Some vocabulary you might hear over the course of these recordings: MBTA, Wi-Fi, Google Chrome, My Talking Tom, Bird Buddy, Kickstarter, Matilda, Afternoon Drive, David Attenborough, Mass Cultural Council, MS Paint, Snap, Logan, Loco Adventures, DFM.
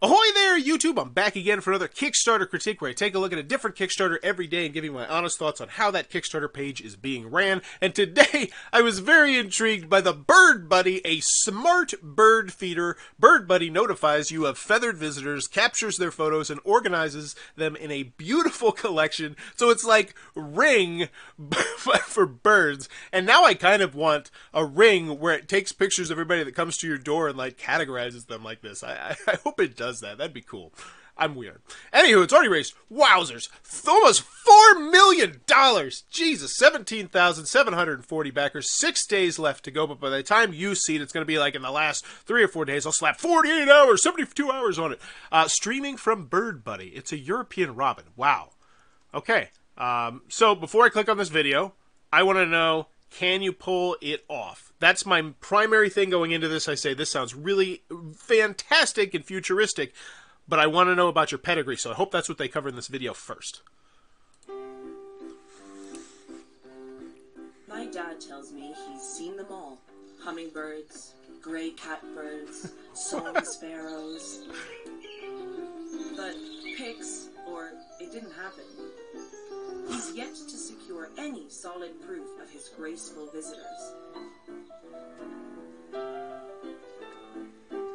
Ahoy there, YouTube! I'm back again for another Kickstarter critique where I take a look at a different Kickstarter every day and give you my honest thoughts on how that Kickstarter page is being ran. And today, I was very intrigued by the Bird Buddy, a smart bird feeder. Bird Buddy notifies you of feathered visitors, captures their photos, and organizes them in a beautiful collection. So it's like Ring for birds. And now I kind of want a Ring where it takes pictures of everybody that comes to your door and like categorizes them like this. I hope it does. That'd be cool. I'm weird. Anywho, it's already raised, wowzers, almost $4 million. Jesus, 17,740 backers, 6 days left to go, but by the time you see it, it's going to be like in the last 3 or 4 days, I'll slap 48 hours, 72 hours on it. Streaming from Bird Buddy. It's a European robin. Wow. Okay. So before I click on this video, I want to know, can you pull it off? That's my primary thing going into this. I say, this sounds really fantastic and futuristic, but I want to know about your pedigree, so I hope that's what they cover in this video first. My dad tells me he's seen them all. Hummingbirds, gray catbirds, song sparrows. But pigs, or it didn't happen. He's yet to secure any solid proof of his graceful visitors.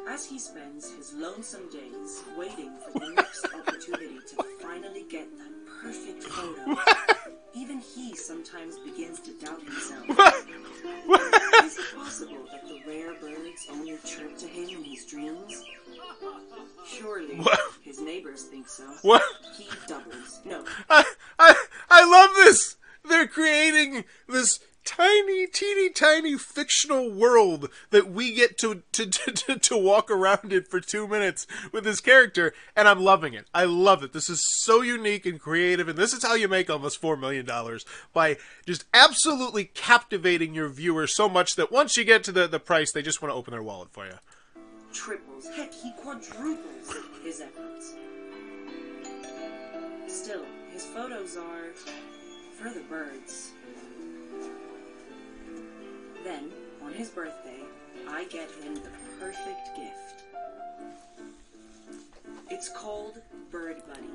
As he spends his lonesome days waiting for the next opportunity to finally get that perfect photo, even he sometimes begins to doubt himself. Is it possible that the rare birds only chirp to him in his dreams? Surely, his neighbors think so. He doubles. No. I love this! They're creating this tiny, teeny, tiny fictional world that we get to walk around in for 2 minutes with this character, and I'm loving it. I love it. This is so unique and creative, and this is how you make almost $4 million, by just absolutely captivating your viewer so much that once you get to the price, they just want to open their wallet for you. Triples, heck, he quadruples his efforts. Still, his photos are for the birds. Then, on his birthday, I get him the perfect gift. It's called Bird Buddy.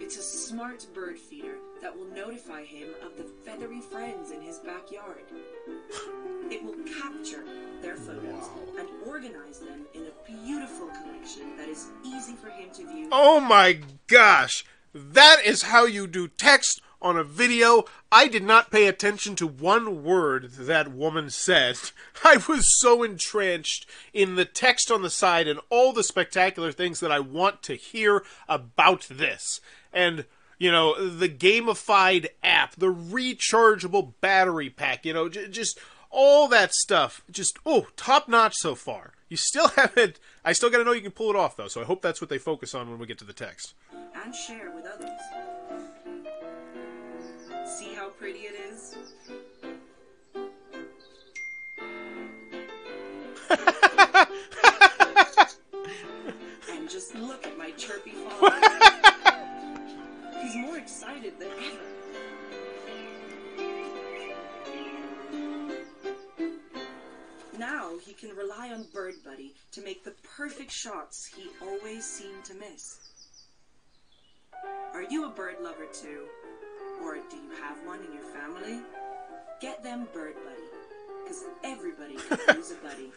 It's a smart bird feeder that will notify him of the feathery friends in his backyard. It will capture their photos and organize them in a beautiful collection that is easy for him to view. Oh my gosh! That is how you do text on a video. I did not pay attention to one word that woman said. I was so entranced in the text on the side and all the spectacular things that I want to hear about this. And, you know, the gamified app, the rechargeable battery pack, you know, just all that stuff. Just, oh, top-notch so far. You still haven't... I still gotta know you can pull it off, though, so I hope that's what they focus on when we get to the text. And share with others. See how pretty it is? And just look at my chirpy father. He's more excited than ever. Now he can rely on Bird Buddy to make the perfect shots he always seemed to miss. Are you a bird lover too? Or do you have one in your family? Get them Bird Buddy, because everybody can use a buddy.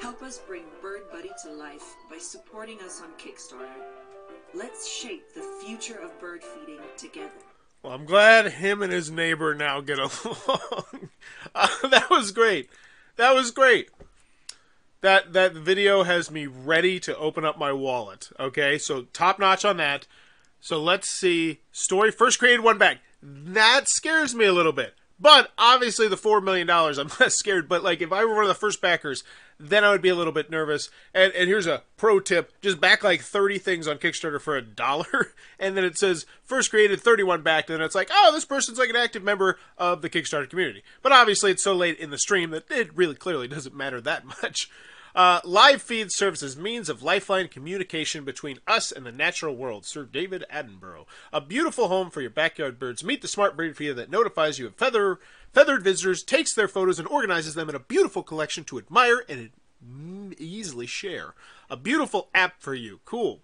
Help us bring Bird Buddy to life by supporting us on Kickstarter. Let's shape the future of bird feeding together. Well, I'm glad him and his neighbor now get along. That was great. That was great. That video has me ready to open up my wallet. Okay, so top notch on that. So let's see. Story first created one back. That scares me a little bit. But obviously the $4 million, I'm less scared. But like if I were one of the first backers, then I would be a little bit nervous. And here's a pro tip. Just back like 30 things on Kickstarter for $1. And then it says first created, 31 backed. And it's like, oh, this person's like an active member of the Kickstarter community. But obviously it's so late in the stream that it really clearly doesn't matter that much. Live feed serves as means of lifeline communication between us and the natural world, Sir David Attenborough. A beautiful home for your backyard birds. Meet the smart bird feeder that notifies you of feathered visitors, takes their photos, and organizes them in a beautiful collection to admire and easily share. A beautiful app for you. Cool.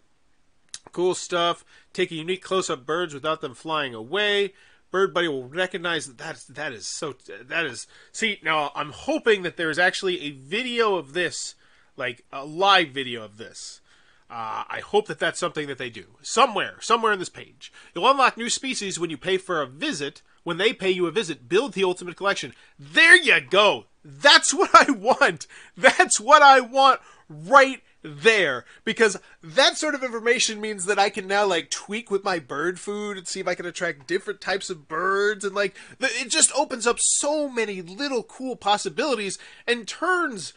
Cool stuff. Take a unique close-up birds without them flying away. Bird Buddy will recognize that. See, now I'm hoping that there is actually a video of this, like a live video of this. I hope that that's something that they do somewhere in this page. You'll unlock new species when you pay for a visit. When they pay you a visit, build the ultimate collection. There you go. That's what I want. That's what I want right there, because that sort of information means that I can now like tweak with my bird food and see if I can attract different types of birds, and like it just opens up so many little cool possibilities and turns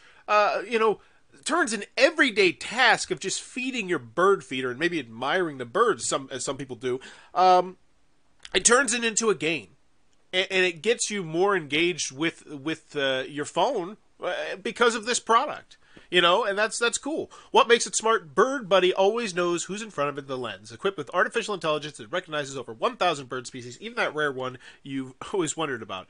turns an everyday task of just feeding your bird feeder and maybe admiring the birds, as some people do, it turns it into a game, and it gets you more engaged with your phone because of this product. You know, and that's cool. What makes it smart? Bird Buddy always knows who's in front of it in the lens. Equipped with artificial intelligence that recognizes over 1,000 bird species, even that rare one you've always wondered about.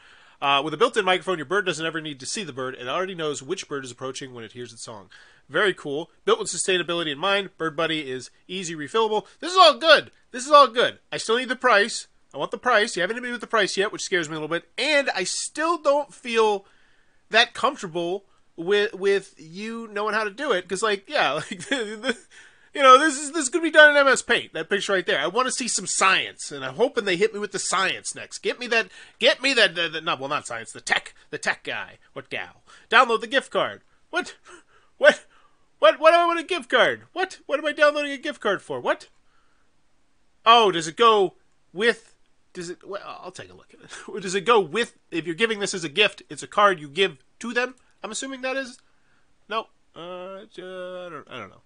With a built-in microphone, your bird doesn't ever need to see the bird. It already knows which bird is approaching when it hears its song. Very cool. Built with sustainability in mind, Bird Buddy is easy refillable. This is all good. This is all good. I still need the price. I want the price. You haven't been with the price yet, which scares me a little bit. And I still don't feel that comfortable with you knowing how to do it, because like, yeah, like this could be done in MS Paint. That picture right there. I want to see some science, and I'm hoping they hit me with the science next. Get me the tech guy. What gal? Download the gift card. What do I want a gift card? What am I downloading a gift card for? What? Oh, does it go with? Well, I'll take a look at it. Does it go with? If you're giving this as a gift, it's a card you give to them. I'm assuming that is... No. I don't know.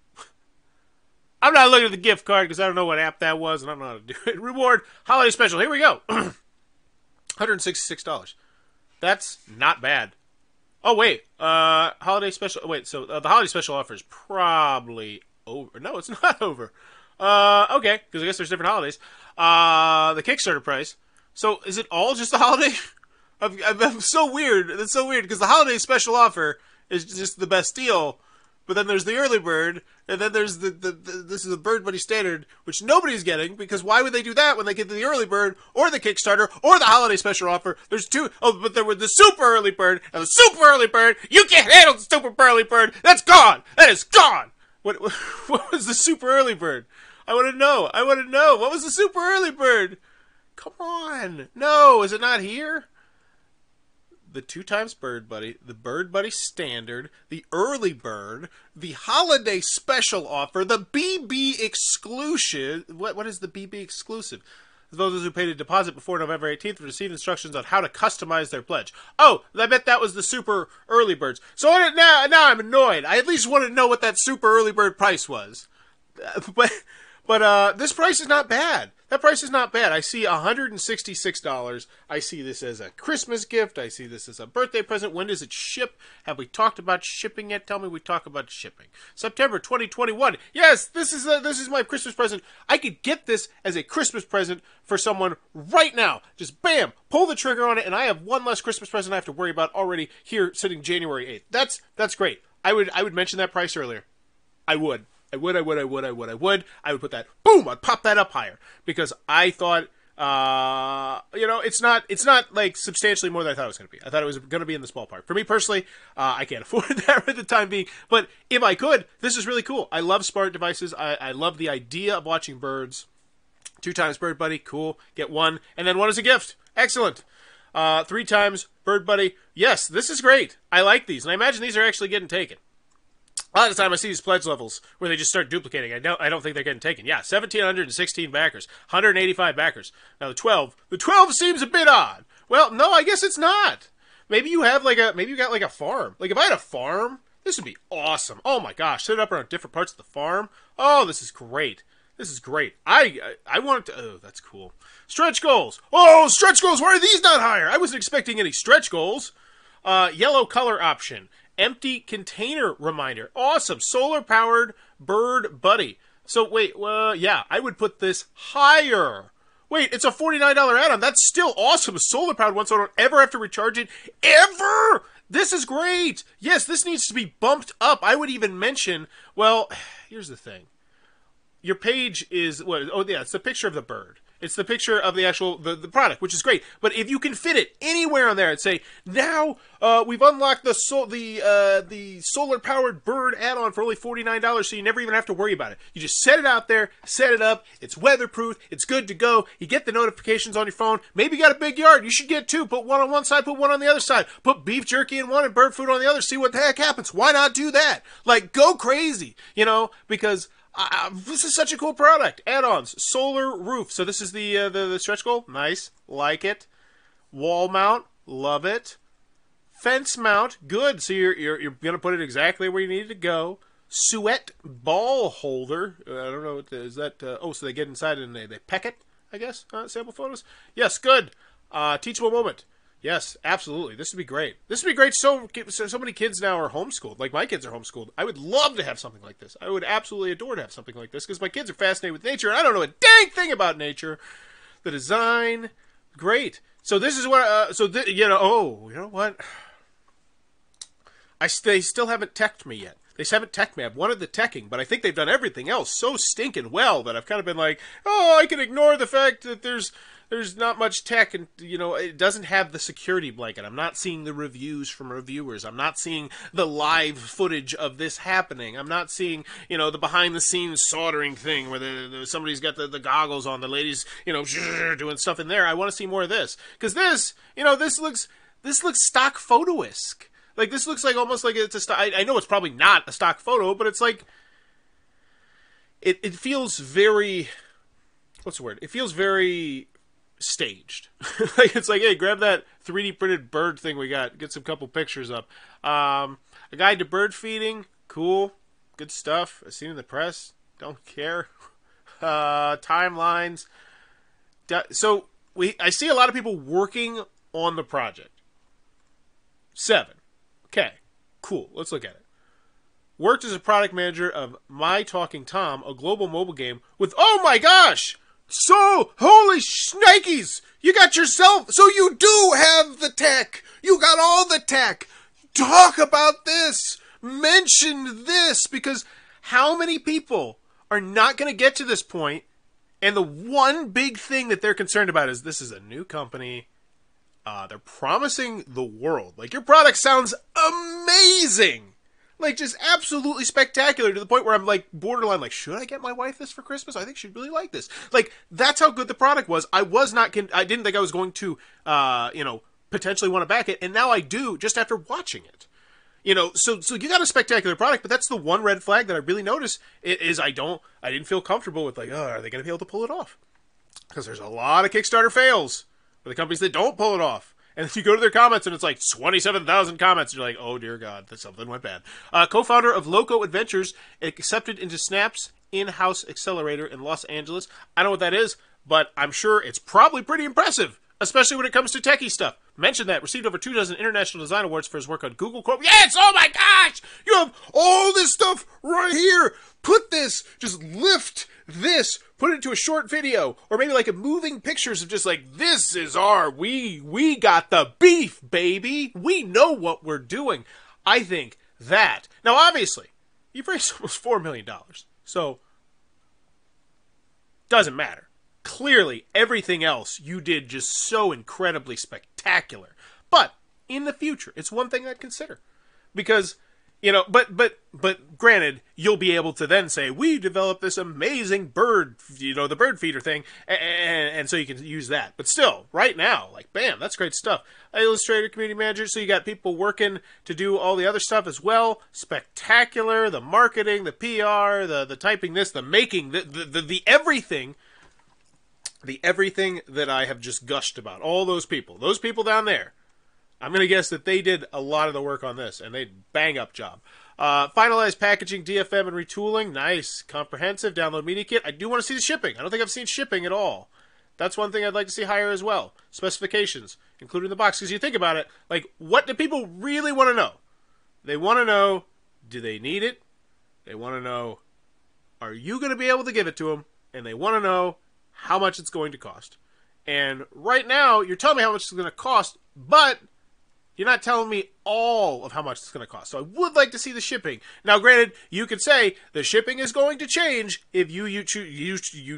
I'm not looking at the gift card because I don't know what app that was and I don't know how to do it. Reward holiday special. Here we go. $166. That's not bad. Oh, wait. Holiday special. Wait, so the holiday special offer is probably over. No, it's not over. Okay, because I guess there's different holidays. The Kickstarter price. So is it all just the holiday... I'm so weird. That's so weird because the holiday special offer is just the best deal, but then there's the early bird, and then there's this is the Bird Buddy standard, which nobody's getting because why would they do that when they get to the early bird or the Kickstarter or the holiday special offer? There's two. Oh, but there was the super early bird and the super early bird. You can't handle the super early bird. That's gone. That is gone. What was the super early bird? I want to know. I want to know. What was the super early bird? Come on. No, is it not here? The 2x Bird Buddy, the Bird Buddy Standard, the Early Bird, the Holiday Special Offer, the BB Exclusive. What is the BB Exclusive? Those who paid a deposit before November 18th received instructions on how to customize their pledge. Oh, I bet that was the Super Early Birds. So now I'm annoyed. I at least want to know what that Super Early Bird price was. But this price is not bad. That price is not bad. I see $166. I see this as a Christmas gift. I see this as a birthday present. When does it ship? Have we talked about shipping yet? Tell me we talk about shipping. September 2021. Yes, this is my Christmas present. I could get this as a Christmas present for someone right now. Just bam, pull the trigger on it, and I have one less Christmas present I have to worry about already here sitting January 8th. That's great. I would mention that price earlier. I would put that, boom, I'd pop that up higher because I thought, it's not like substantially more than I thought it was going to be. I thought it was going to be in the small part. For me personally, I can't afford that at the time being, but if I could, this is really cool. I love smart devices. I love the idea of watching birds. 2x Bird Buddy. Cool. Get one. And then one is a gift. Excellent. 3x Bird Buddy. Yes, this is great. I like these. And I imagine these are actually getting taken. A lot of the time I see these pledge levels where they just start duplicating. I don't think they're getting taken. Yeah, 1,716 backers, 185 backers. Now the 12 seems a bit odd. Well, no, I guess it's not. Maybe you have maybe you got a farm. Like if I had a farm, this would be awesome. Oh my gosh, set it up around different parts of the farm. Oh, this is great. This is great. I want to. Oh, that's cool. Stretch goals. Oh, stretch goals. Why are these not higher? I wasn't expecting any stretch goals. Yellow color option. Empty container reminder. Awesome. Solar powered Bird Buddy. So wait, well, yeah, I would put this higher. Wait, it's a $49 add-on. That's still awesome. A solar powered one, so I don't ever have to recharge it. Ever? This is great. Yes, this needs to be bumped up. I would even mention, well, here's the thing. Your page is, what? Oh, yeah, it's the picture of the bird. It's the picture of the actual, the product, which is great. But if you can fit it anywhere on there and say, now we've unlocked the solar-powered bird add-on for only $49, so you never even have to worry about it. You just set it out there, set it up. It's weatherproof. It's good to go. You get the notifications on your phone. Maybe you got a big yard. You should get two. Put one on one side, put one on the other side. Put beef jerky in one and bird food on the other. See what the heck happens. Why not do that? Like, go crazy, you know, because... this is such a cool product. Add-ons, solar roof. So this is the stretch goal. Nice, like it. Wall mount, love it. Fence mount, good. So you're gonna put it exactly where you need it to go. Suet ball holder. I don't know what the, is that. Oh, so they get inside and they peck it. I guess sample photos. Yes, good. Teachable moment. Yes, absolutely. This would be great. This would be great. So many kids now are homeschooled. Like, my kids are homeschooled. I would love to have something like this. I would absolutely adore to have something like this because my kids are fascinated with nature, and I don't know a dang thing about nature. The design, great. So this is what, you know what? They still haven't teched me yet. They haven't teched me. I've wanted the teching, but I think they've done everything else so stinking well that I've kind of been like, oh, I can ignore the fact that there's not much tech, and, you know, it doesn't have the security blanket. I'm not seeing the reviews from reviewers. I'm not seeing the live footage of this happening. I'm not seeing, you know, the behind-the-scenes soldering thing where somebody's got the goggles on, the lady's, you know, doing stuff in there. I want to see more of this. Because this, you know, this looks stock photo-esque. Like, this looks like almost like it's a stock... I know it's probably not a stock photo, but it's like... It feels very... What's the word? It feels very... staged. Like, it's like, hey, grab that 3D printed bird thing we got. Get some couple pictures up. A guide to bird feeding. Cool. Good stuff. I've seen in the press. Don't care. Timelines. So, I see a lot of people working on the project. 7. Okay. Cool. Let's look at it. Worked as a product manager of My Talking Tom, a global mobile game with... Oh my gosh! So, holy shnikes, you got yourself, so you do have the tech, you got all the tech, talk about this, mention this, because how many people are not going to get to this point, and the one big thing that they're concerned about is this is a new company, they're promising the world, like, your product sounds amazing. Like, just absolutely spectacular to the point where I'm, like, borderline, like, should I get my wife this for Christmas? I think she'd really like this. Like, that's how good the product was. I didn't think I was going to, you know, potentially want to back it. And now I do, just after watching it. You know, so you got a spectacular product, but that's the one red flag that I really noticed is I didn't feel comfortable with, like, oh, are they going to be able to pull it off? Because there's a lot of Kickstarter fails for the companies that don't pull it off. And you go to their comments, and it's like 27,000 comments. You're like, oh, dear God, that something went bad. Co-founder of Loco Adventures, accepted into Snap's in-house accelerator in Los Angeles. I don't know what that is, but I'm sure it's probably pretty impressive, especially when it comes to techie stuff. Mentioned that. Received over 2 dozen international design awards for his work on Google Chrome. Yes! Oh, my gosh! You have all this stuff right here. Put this. Just lift this. Put it into a short video, or maybe like a moving pictures of just like, this is we got the beef, baby. We know what we're doing. I think that. Now, obviously, you've raised almost $4 million. So, doesn't matter. Clearly, everything else you did just so incredibly spectacular. But, in the future, it's one thing I'd consider. Because... You know, but granted, you'll be able to then say, we developed this amazing bird, you know, the bird feeder thing, and so you can use that. But still, right now, like, bam, that's great stuff. Illustrator, community manager, so you got people working to do all the other stuff as well. Spectacular, the marketing, the PR, the typing this, the making, the everything. The everything that I have just gushed about. All those people down there. I'm going to guess that they did a lot of the work on this, and they bang-up job. Finalized packaging, DFM, and retooling. Nice. Comprehensive. Download media kit. I do want to see the shipping. I don't think I've seen shipping at all. That's one thing I'd like to see higher as well. Specifications, including the box. Because you think about it, like, what do people really want to know? They want to know, do they need it? They want to know, are you going to be able to give it to them? And they want to know how much it's going to cost. And right now, you're telling me how much it's going to cost, but... You're not telling me all of how much it's going to cost. So I would like to see the shipping. Now, granted, you could say the shipping is going to change if you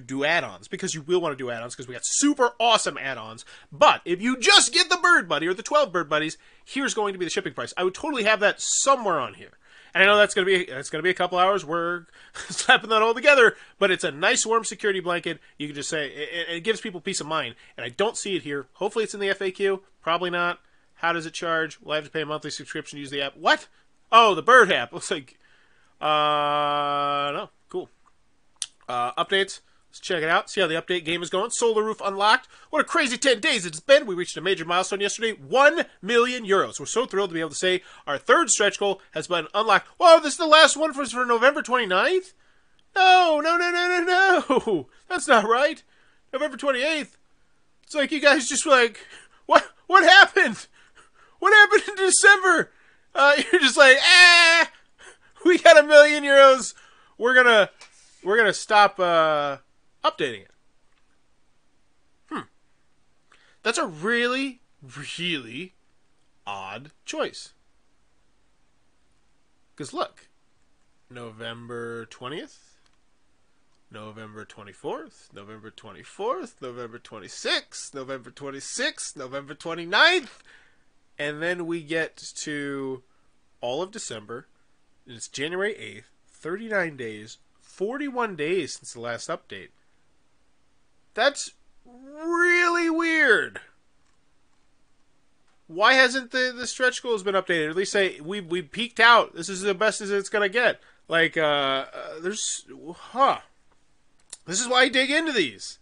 do add-ons, because you will want to do add-ons, because we got super awesome add-ons. But if you just get the Bird Buddy or the 12 Bird Buddies, here's going to be the shipping price. I would totally have that somewhere on here. And I know that's going to be a couple hours. We're slapping that all together, but it's a nice warm security blanket. You can just say it gives people peace of mind. And I don't see it here. Hopefully it's in the FAQ. Probably not. How does it charge? Well, I have to pay a monthly subscription to use the app. What? Oh, the Bird app. Looks like... no. Cool. Updates. Let's check it out. See how the update game is going. Solar roof unlocked. What a crazy 10 days it's been. We reached a major milestone yesterday. 1 million euros. We're so thrilled to be able to say our third stretch goal has been unlocked. Whoa, this is the last one for November 29th? No. That's not right. November 28th. It's like you guys just like... What happened? What happened in December? You're just like, we got €1 million. We're gonna stop updating it. That's a really, really odd choice. Cause look, November 20th, November 24th, November 24th, November 26th, November 26th, November 29th, and then we get to all of December. And it's January 8th. 39 days, 41 days since the last update. That's really weird. Why hasn't the stretch goals been updated? Or at least say we peaked out. This is the best as it's gonna get. Like This is why I dig into these,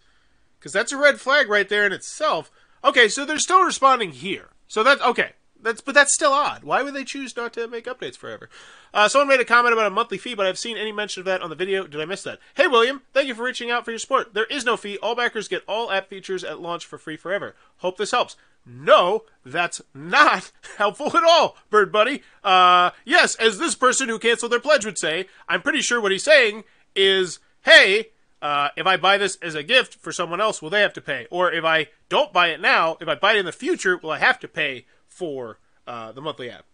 because that's a red flag right there in itself. Okay, so they're still responding here. So that's okay. But that's still odd. Why would they choose not to make updates forever? Someone made a comment about a monthly fee, but I've seen any mention of that on the video. Did I miss that? Hey, William, thank you for reaching out for your support. There is no fee. All backers get all app features at launch for free forever. Hope this helps. No, that's not helpful at all, Bird Buddy. Yes, as this person who canceled their pledge would say, I'm pretty sure what he's saying is, hey... if I buy this as a gift for someone else, will they have to pay? Or if I don't buy it now, if I buy it in the future, will I have to pay for the monthly app?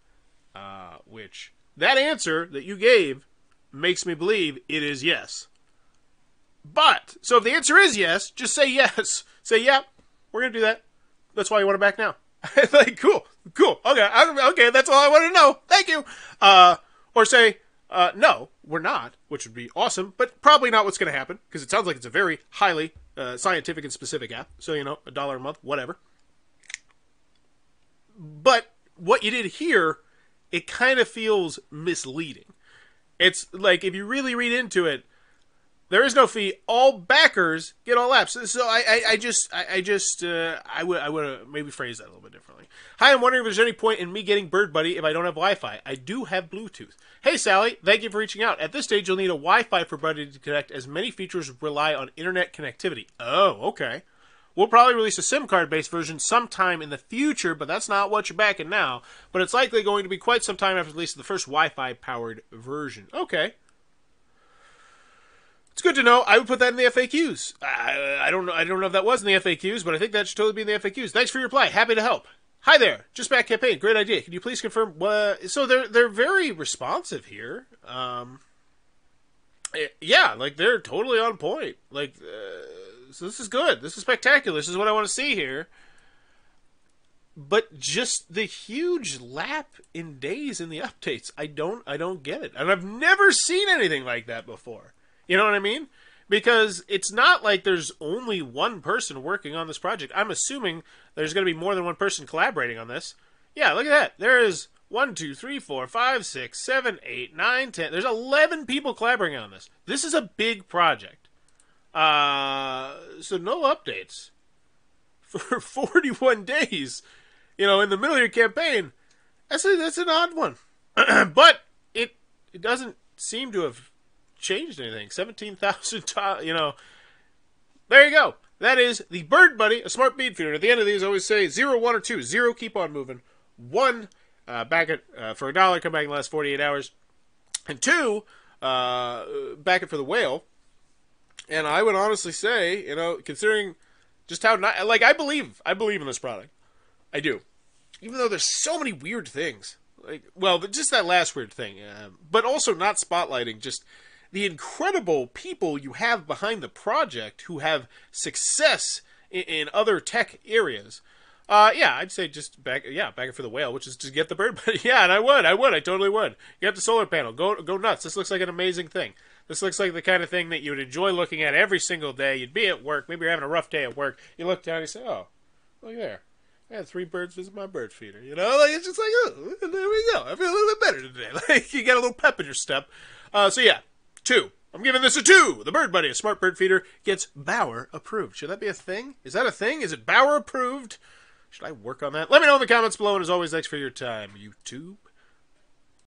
Which, that answer that you gave makes me believe it is yes. But, so if the answer is yes, just say yes. Say, yeah, we're going to do that. That's why you want it back now. Like, cool. Okay, that's all I wanted to know. Thank you. Or say... no, we're not, which would be awesome, but probably not what's going to happen, because it sounds like it's a very highly scientific and specific app. So, you know, $1 a month, whatever. But what you did here, it kind of feels misleading. It's like, if you really read into it, there is no fee. All backers get all apps. So I would maybe phrase that a little bit differently. Hi, I'm wondering if there's any point in me getting Bird Buddy if I don't have Wi-Fi. I do have Bluetooth. Hey, Sally, thank you for reaching out. At this stage, you'll need a Wi-Fi for Buddy to connect, as many features rely on internet connectivity. Oh, okay. We'll probably release a SIM card-based version sometime in the future, but that's not what you're backing now. But it's likely going to be quite some time after the release of the first Wi-Fi-powered version. Okay. It's good to know. I would put that in the FAQs. I don't know if that was in the FAQs, but I think that should totally be in the FAQs. Thanks for your reply. Happy to help. Hi there. Just back campaign. Great idea. Can you please confirm? So they're very responsive here. Yeah, like they're totally on point. Like, so this is good. This is spectacular. This is what I want to see here. But just the huge lap in days in the updates. I don't get it. And I've never seen anything like that before. You know what I mean? Because it's not like there's only one person working on this project. I'm assuming there's going to be more than one person collaborating on this. Yeah, look at that. There is 1, 2, 3, 4, 5, 6, 7, 8, 9, 10. There's 11 people collaborating on this. This is a big project. So no updates for 41 days, you know, in the middle of your campaign. That's an odd one. But it doesn't seem to have... changed anything. 17,000, you know, there you go. That is the Bird Buddy, a smart bead feeder. At the end of these, I always say 0, 1, or 2. 0, keep on moving. 1, back it for $1, come back in the last 48 hours. And 2, back it for the whale. And I would honestly say, you know, considering just how not, like, I believe in this product. I do. Even though there's so many weird things. Like, well, just that last weird thing. But also not spotlighting just the incredible people you have behind the project who have success in other tech areas. Yeah, I'd say just back it for the whale, which is to get the Bird Buddy. Yeah, and I totally would. Get the solar panel. Go nuts. This looks like an amazing thing. This looks like the kind of thing that you would enjoy looking at every single day. You'd be at work. Maybe you're having a rough day at work. You look down and you say, oh, look there. I had 3 birds visit my bird feeder. You know, like, it's just like, oh, there we go. I feel a little bit better today. Like, you got a little pep in your step. So, yeah, 2. I'm giving this a 2. The Bird Buddy, a smart bird feeder, gets Bauer approved. Should that be a thing? Is that a thing? Is it Bauer approved? Should I work on that? Let me know in the comments below. And as always, thanks for your time, YouTube.